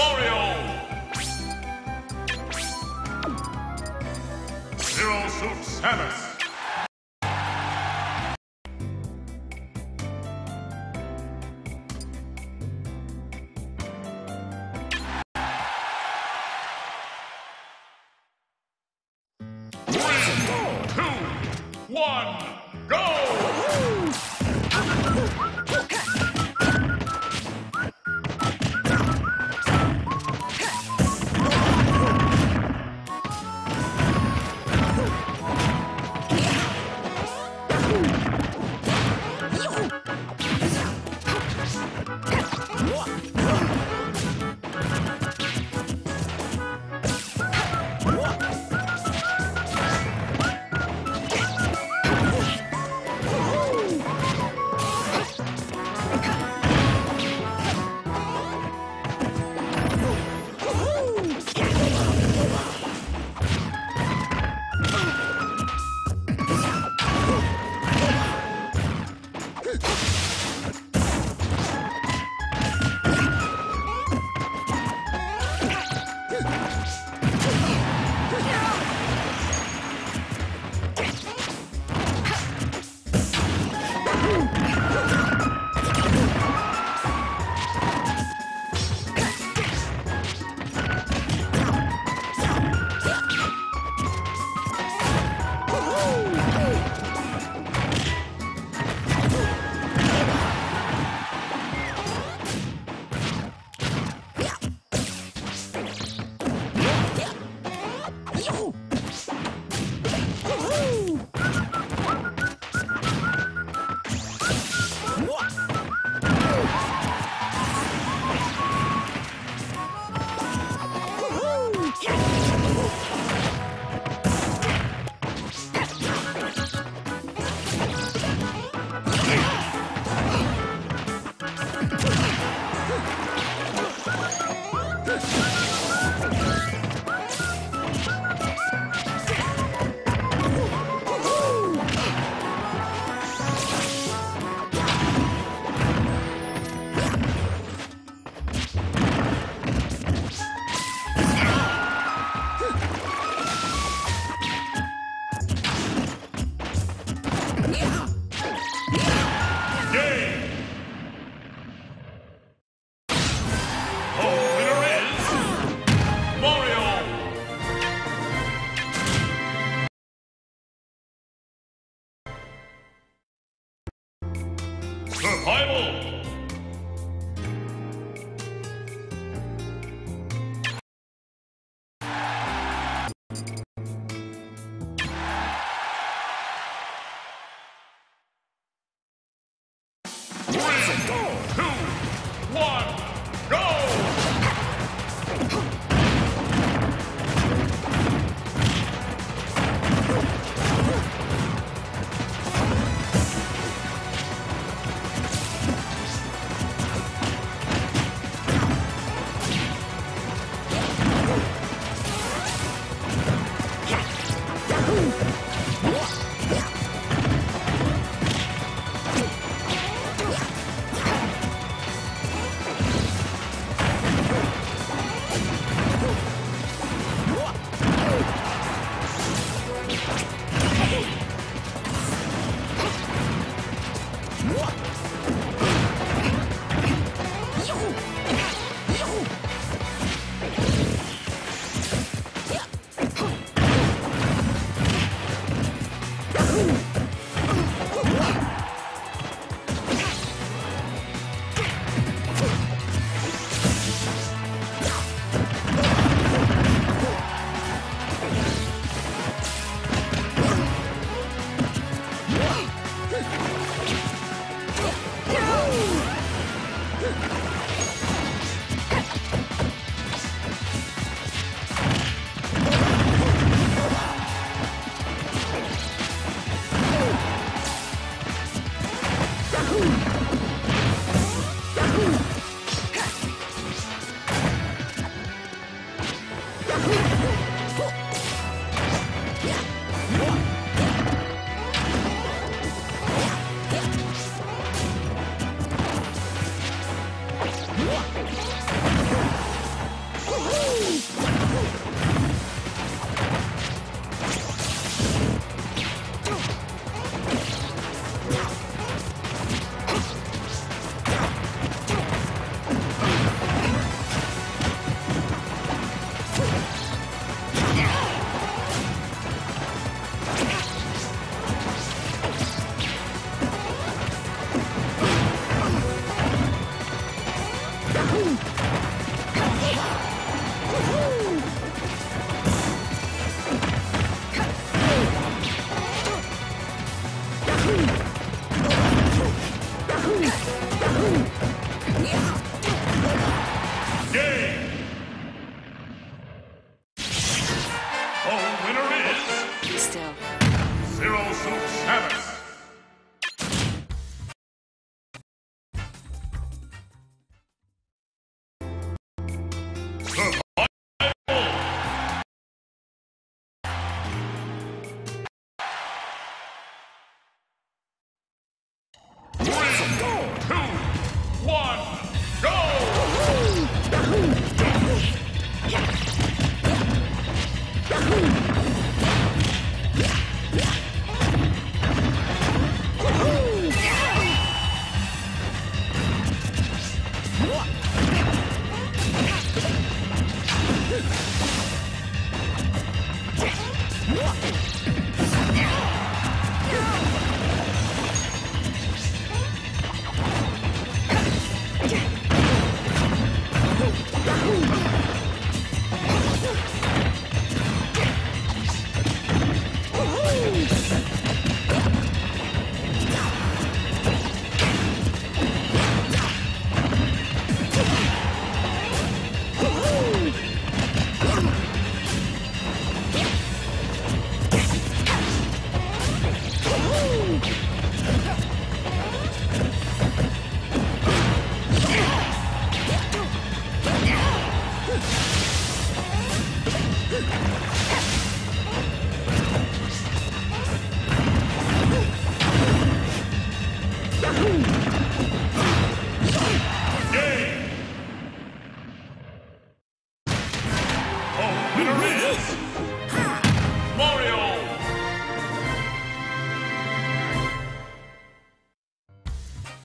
Wario! Zero Suit Samus! Boom!